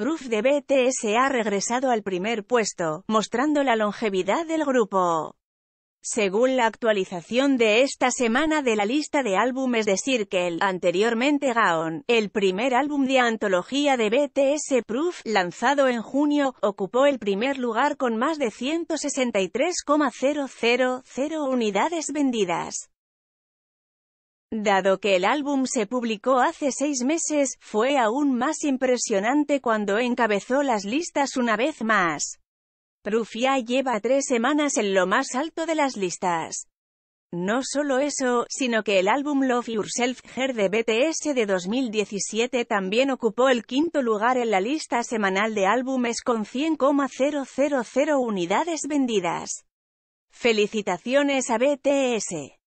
Proof de BTS ha regresado al primer puesto, mostrando la longevidad del grupo. Según la actualización de esta semana de la lista de álbumes de Circle, anteriormente Gaon, el primer álbum de antología de BTS Proof, lanzado en junio, ocupó el primer lugar con más de 163,000 unidades vendidas. Dado que el álbum se publicó hace 6 meses, fue aún más impresionante cuando encabezó las listas una vez más. Proof ya lleva 3 semanas en lo más alto de las listas. No solo eso, sino que el álbum Love Yourself Her de BTS de 2017 también ocupó el 5.º lugar en la lista semanal de álbumes con 100,000 unidades vendidas. Felicitaciones a BTS.